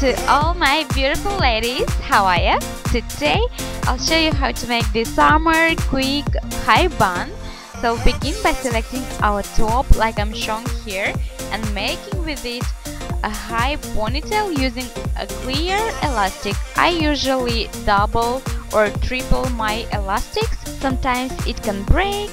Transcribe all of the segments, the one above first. To all my beautiful ladies, how are you? Today I'll show you how to make this summer quick high bun. So begin by selecting our top like I'm showing here and making with it a high ponytail using a clear elastic. I usually double or triple my elastics, sometimes it can break.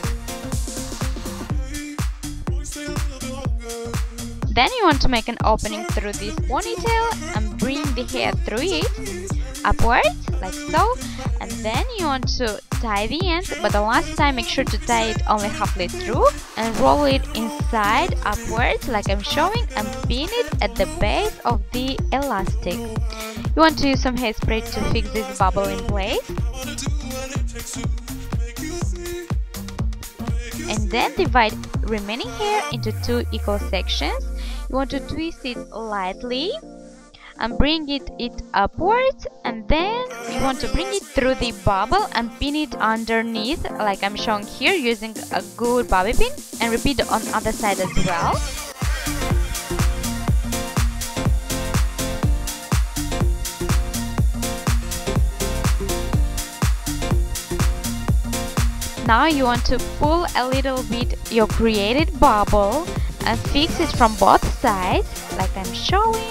Then you want to make an opening through this ponytail and bring the hair through it, upwards, like so. And then you want to tie the end, but the last time make sure to tie it only halfway through. And roll it inside, upwards, like I'm showing, and pin it at the base of the elastic. You want to use some hairspray to fix this bubble in place. And then divide remaining hair into two equal sections. You want to twist it lightly and bring it upwards, and then you want to bring it through the bubble and pin it underneath like I'm showing here using a good bobby pin, and repeat on the other side as well. Now you want to pull a little bit your created bubble and fix it from both sides, like I'm showing.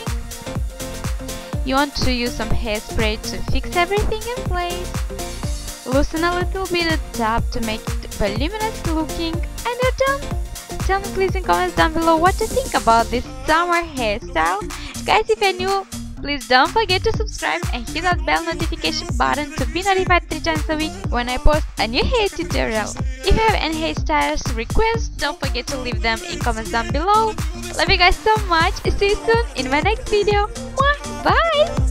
You want to use some hairspray to fix everything in place. Loosen a little bit at the top to make it voluminous looking, and you're done. Tell me please in comments down below what you think about this summer hairstyle. Guys, if you're new, please don't forget to subscribe and hit that bell notification button to be notified 3 times a week when I post a new hair tutorial. If you have any hairstyles requests, don't forget to leave them in comments down below. Love you guys so much, see you soon in my next video. Mwah! Bye!